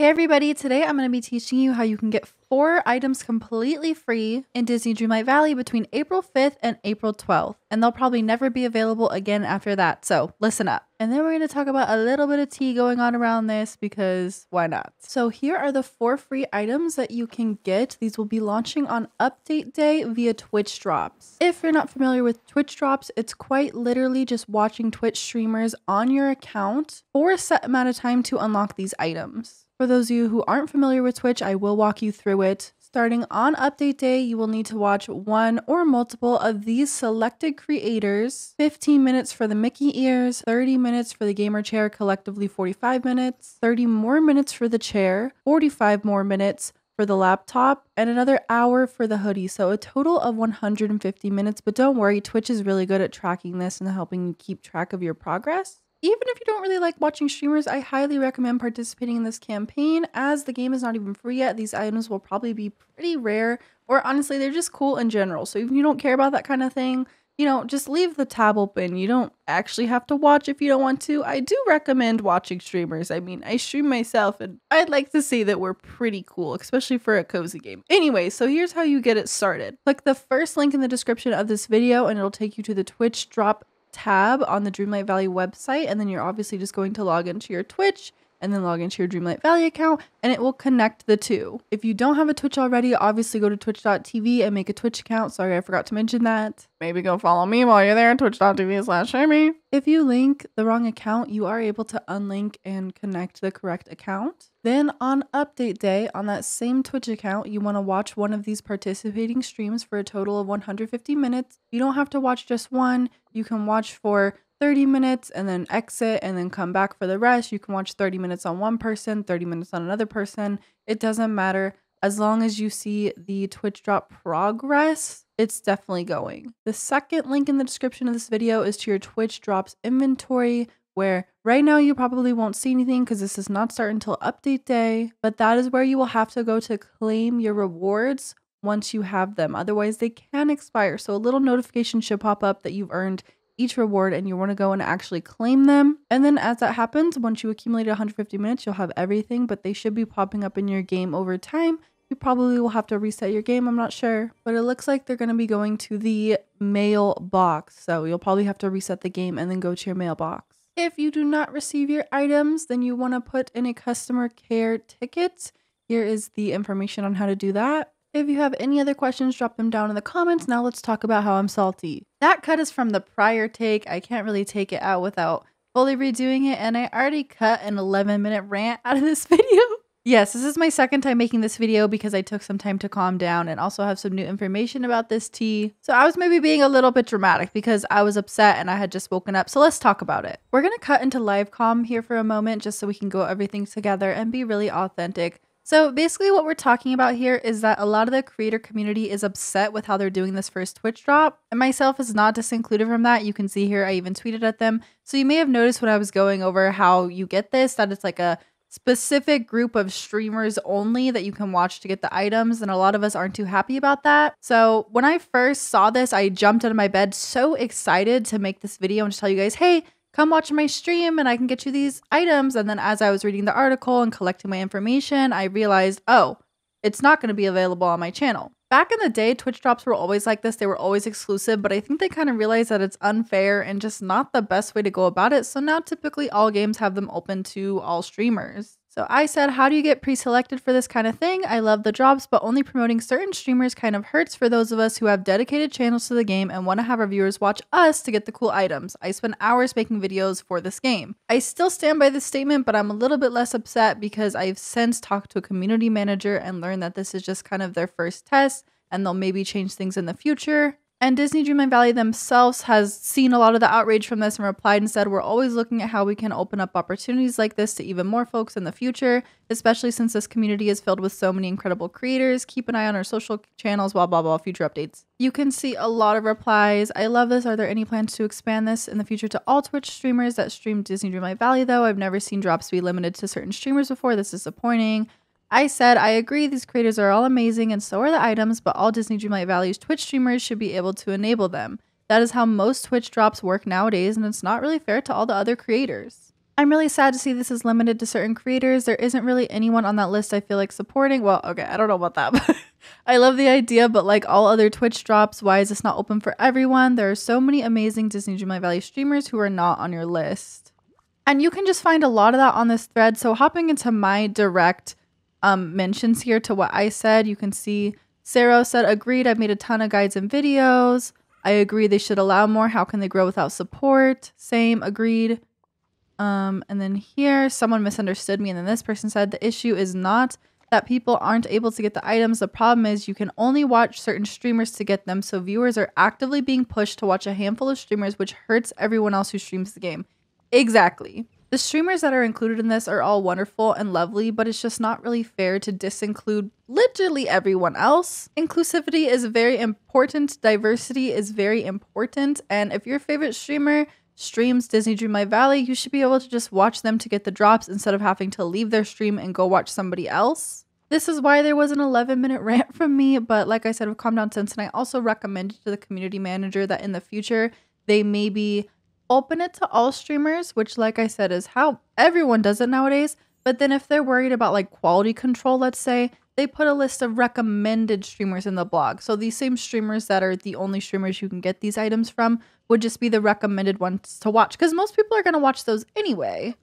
Hey everybody, today I'm going to be teaching you how you can get 4 items completely free in Disney Dreamlight Valley between April 5th and April 12th. And they'll probably never be available again after that, so listen up. And then we're going to talk about a little bit of tea going on around this because why not? So here are the 4 free items that you can get. These will be launching on update day via Twitch Drops. If you're not familiar with Twitch Drops, it's quite literally just watching Twitch streamers on your account for a set amount of time to unlock these items. For those of you who aren't familiar with Twitch, I will walk you through it. Starting on update day, you will need to watch one or multiple of these selected creators. 15 minutes for the Mickey ears, 30 minutes for the gamer chair, collectively 45 minutes, 30 more minutes for the chair, 45 more minutes for the laptop, and another hour for the hoodie. So a total of 150 minutes, but don't worry, Twitch is really good at tracking this and helping you keep track of your progress. Even if you don't really like watching streamers, I highly recommend participating in this campaign as the game is not even free yet. These items will probably be pretty rare, or honestly, they're just cool in general. So if you don't care about that kind of thing, you know, just leave the tab open. You don't actually have to watch if you don't want to. I do recommend watching streamers. I mean, I stream myself and I'd like to say that we're pretty cool, especially for a cozy game. Anyway, so here's how you get it started. Click the first link in the description of this video and it'll take you to the Twitch Drop tab on the Dreamlight Valley website, and then you're obviously just going to log into your Twitch and then log into your Dreamlight Valley account, and it will connect the two. If you don't have a Twitch already, obviously go to twitch.tv and make a Twitch account. Sorry, I forgot to mention that. Maybe go follow me while you're there, twitch.tv/sheebi. If you link the wrong account, you are able to unlink and connect the correct account. Then on update day, on that same Twitch account, you want to watch one of these participating streams for a total of 150 minutes. You don't have to watch just one. You can watch for 30 minutes and then exit and then come back for the rest. You can watch 30 minutes on one person, 30 minutes on another person. It doesn't matter. As long as you see the Twitch Drop progress, it's definitely going. The second link in the description of this video is to your Twitch Drops inventory, where right now you probably won't see anything because this does not start until update day, but that is where you will have to go to claim your rewards once you have them. Otherwise, they can expire. So a little notification should pop up that you've earned each reward and you want to go and actually claim them. And then as that happens, once you accumulate 150 minutes, you'll have everything, but they should be popping up in your game over time. You probably will have to reset your game, I'm not sure, but it looks like they're going to be going to the mailbox. So you'll probably have to reset the game and then go to your mailbox. If you do not receive your items, then you want to put in a customer care ticket. Here is the information on how to do that. If you have any other questions, drop them down in the comments. Now let's talk about how I'm salty. That cut is from the prior take. I can't really take it out without fully redoing it, and I already cut an 11-minute rant out of this video. Yes, this is my second time making this video because I took some time to calm down and also have some new information about this tea. So I was maybe being a little bit dramatic because I was upset and I had just woken up. So let's talk about it. We're going to cut into live comm here for a moment just so we can go everything together and be really authentic. So basically what we're talking about here is that a lot of the creator community is upset with how they're doing this first Twitch drop. And myself is not disincluded from that. You can see here I even tweeted at them. So you may have noticed when I was going over how you get this, that it's like a specific group of streamers only that you can watch to get the items. And a lot of us aren't too happy about that. So when I first saw this, I jumped out of my bed so excited to make this video and just tell you guys, hey, come watch my stream and I can get you these items. And then as I was reading the article and collecting my information, I realized, oh, it's not going to be available on my channel. Back in the day, Twitch drops were always like this. They were always exclusive, but I think they kind of realized that it's unfair and just not the best way to go about it. So now typically all games have them open to all streamers. So I said, how do you get pre-selected for this kind of thing? I love the drops, but only promoting certain streamers kind of hurts for those of us who have dedicated channels to the game and want to have our viewers watch us to get the cool items. I spend hours making videos for this game. I still stand by this statement, but I'm a little bit less upset because I've since talked to a community manager and learned that this is just kind of their first test and they'll maybe change things in the future. And Disney Dreamlight Valley themselves has seen a lot of the outrage from this and replied and said, we're always looking at how we can open up opportunities like this to even more folks in the future, especially since this community is filled with so many incredible creators. Keep an eye on our social channels, blah, blah, blah, future updates. You can see a lot of replies. I love this. Are there any plans to expand this in the future to all Twitch streamers that stream Disney Dreamlight Valley though? I've never seen drops be limited to certain streamers before. This is disappointing. I said, I agree, these creators are all amazing and so are the items, but all Disney Dreamlight Valley's Twitch streamers should be able to enable them. That is how most Twitch drops work nowadays, and it's not really fair to all the other creators. I'm really sad to see this is limited to certain creators. There isn't really anyone on that list I feel like supporting. Well, okay, I don't know about that. But I love the idea, but like all other Twitch drops, why is this not open for everyone? There are so many amazing Disney Dreamlight Valley streamers who are not on your list. And you can just find a lot of that on this thread. So hopping into my direct mentions here to what I said, you can see Sarah said, agreed, I've made a ton of guides and videos. I agree they should allow more. How can they grow without support? Same, agreed. And then here, someone misunderstood me, and then this person said, the issue is not that people aren't able to get the items. The problem is you can only watch certain streamers to get them, so viewers are actively being pushed to watch a handful of streamers, which hurts everyone else who streams the game. Exactly. The streamers that are included in this are all wonderful and lovely, but it's just not really fair to disinclude literally everyone else. Inclusivity is very important, diversity is very important, and if your favorite streamer streams Disney Dreamlight Valley, you should be able to just watch them to get the drops instead of having to leave their stream and go watch somebody else. This is why there was an 11-minute rant from me, but like I said, I've calmed down since, and I also recommended to the community manager that in the future they maybe open it to all streamers, which like I said is how everyone does it nowadays, but then if they're worried about like quality control, let's say, they put a list of recommended streamers in the blog. So these same streamers that are the only streamers you can get these items from would just be the recommended ones to watch, because most people are going to watch those anyway.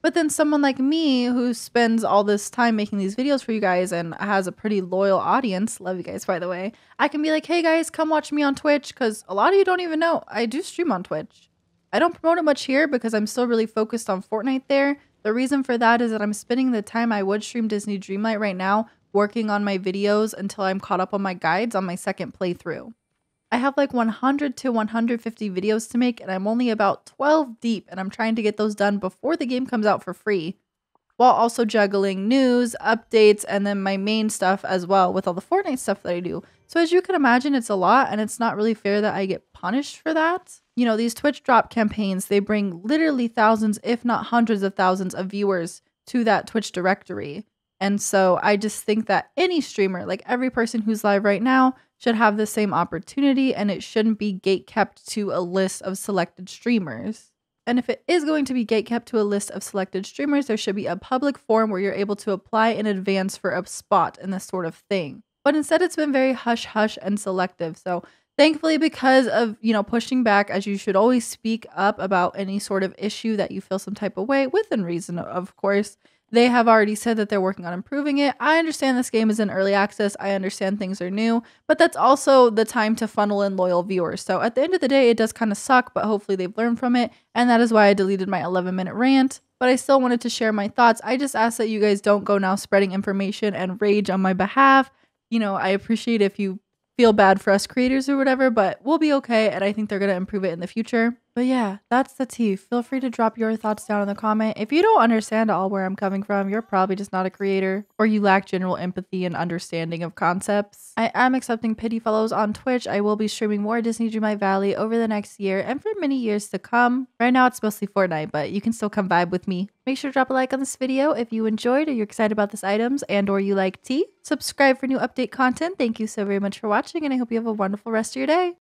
But then someone like me who spends all this time making these videos for you guys and has a pretty loyal audience, love you guys by the way, I can be like, hey guys, come watch me on Twitch, because a lot of you don't even know I do stream on Twitch. I don't promote it much here because I'm still really focused on Fortnite there. The reason for that is that I'm spending the time I would stream Disney Dreamlight right now working on my videos until I'm caught up on my guides on my second playthrough. I have like 100 to 150 videos to make, and I'm only about 12 deep, and I'm trying to get those done before the game comes out for free, while also juggling news, updates, and then my main stuff as well with all the Fortnite stuff that I do. So as you can imagine, it's a lot, and it's not really fair that I get punished for that. You know, these Twitch drop campaigns, they bring literally thousands, if not hundreds of thousands of viewers to that Twitch directory. And so I just think that any streamer, like every person who's live right now, should have the same opportunity, and it shouldn't be gatekept to a list of selected streamers. And if it is going to be gatekept to a list of selected streamers, there should be a public forum where you're able to apply in advance for a spot and this sort of thing. But instead it's been very hush-hush and selective. So thankfully, because of, you know, pushing back, as you should always speak up about any sort of issue that you feel some type of way, within reason, of course, they have already said that they're working on improving it. I understand this game is in early access. I understand things are new, but that's also the time to funnel in loyal viewers. So at the end of the day, it does kind of suck, but hopefully they've learned from it. And that is why I deleted my 11-minute rant, but I still wanted to share my thoughts. I just ask that you guys don't go now spreading information and rage on my behalf. You know, I appreciate if you feel bad for us creators or whatever, but we'll be okay. And I think they're going to improve it in the future. But yeah, that's the tea. Feel free to drop your thoughts down in the comment. If you don't understand all where I'm coming from, you're probably just not a creator, or you lack general empathy and understanding of concepts. I am accepting pity follows on Twitch. I will be streaming more Disney Dreamlight Valley over the next year and for many years to come. Right now it's mostly Fortnite, but you can still come vibe with me. Make sure to drop a like on this video if you enjoyed or you're excited about these items and or you like tea. Subscribe for new update content. Thank you so very much for watching, and I hope you have a wonderful rest of your day.